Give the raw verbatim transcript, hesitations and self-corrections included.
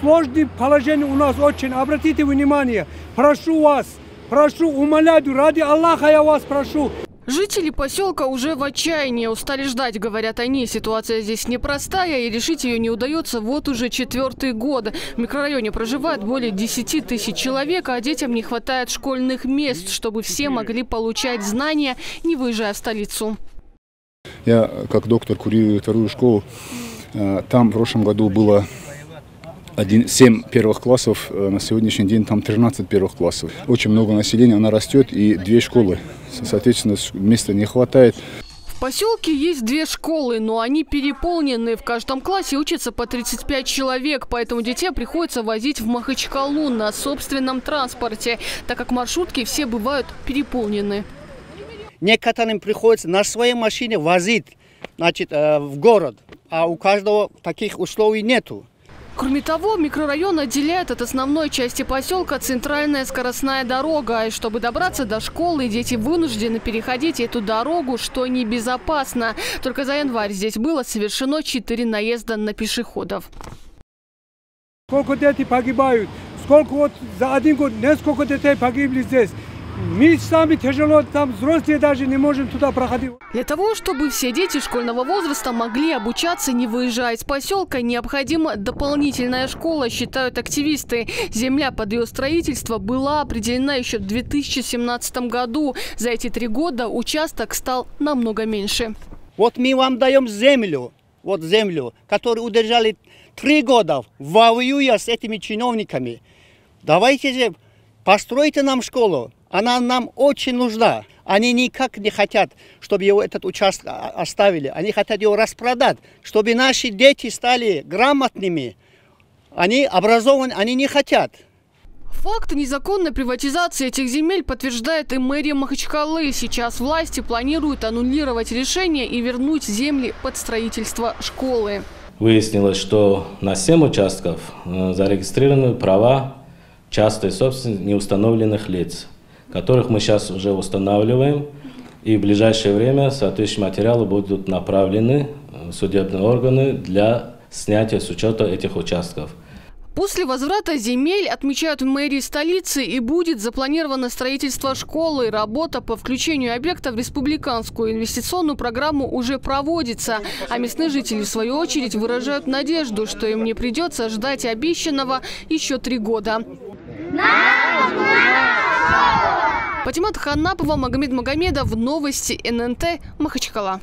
сложное положение у нас очень. Обратите внимание, прошу вас, прошу, умоляю, ради Аллаха я вас прошу. Жители поселка уже в отчаянии, устали ждать, говорят они. Ситуация здесь непростая, и решить ее не удается вот уже четвертый год. В микрорайоне проживает более десяти тысяч человек, а детям не хватает школьных мест, чтобы все могли получать знания, не выезжая в столицу. Я как доктор курирую вторую школу. Там в прошлом году было семь первых классов, на сегодняшний день там тринадцать первых классов. Очень много населения, она растет, и две школы. Соответственно, места не хватает. В поселке есть две школы, но они переполнены. В каждом классе учатся по тридцать пять человек, поэтому детей приходится возить в Махачкалу на собственном транспорте, так как маршрутки все бывают переполнены. Некоторым приходится на своей машине возить, значит, в город, а у каждого таких условий нету. Кроме того, микрорайон отделяет от основной части поселка центральная скоростная дорога. И чтобы добраться до школы, дети вынуждены переходить эту дорогу, что небезопасно. Только за январь здесь было совершено четыре наезда на пешеходов. Сколько детей погибают? Сколько вот за один год несколько детей погибли здесь? Мы сами тяжело, там взрослые даже не можем туда проходить. Для того, чтобы все дети школьного возраста могли обучаться, не выезжая из поселка, необходима дополнительная школа, считают активисты. Земля под ее строительство была определена еще в две тысячи семнадцатом году. За эти три года участок стал намного меньше. Вот мы вам даем землю, вот землю, которую удержали три года, воюя с этими чиновниками. Давайте же постройте нам школу. Она нам очень нужна. Они никак не хотят, чтобы его этот участок оставили. Они хотят его распродать, чтобы наши дети стали грамотными. Они образованы, они не хотят. Факт незаконной приватизации этих земель подтверждает и мэрия Махачкалы. Сейчас власти планируют аннулировать решение и вернуть земли под строительство школы. Выяснилось, что на семь участков зарегистрированы права частной собственности неустановленных лиц, которых мы сейчас уже устанавливаем, и в ближайшее время соответствующие материалы будут направлены в судебные органы для снятия с учета этих участков. После возврата земель, отмечают в мэрии столицы, и будет запланировано строительство школы. Работа по включению объекта в республиканскую инвестиционную программу уже проводится. А местные жители, в свою очередь, выражают надежду, что им не придется ждать обещанного еще три года. Патимат Ханапова, Магомед Магомедов, Новости эн эн тэ, Махачкала.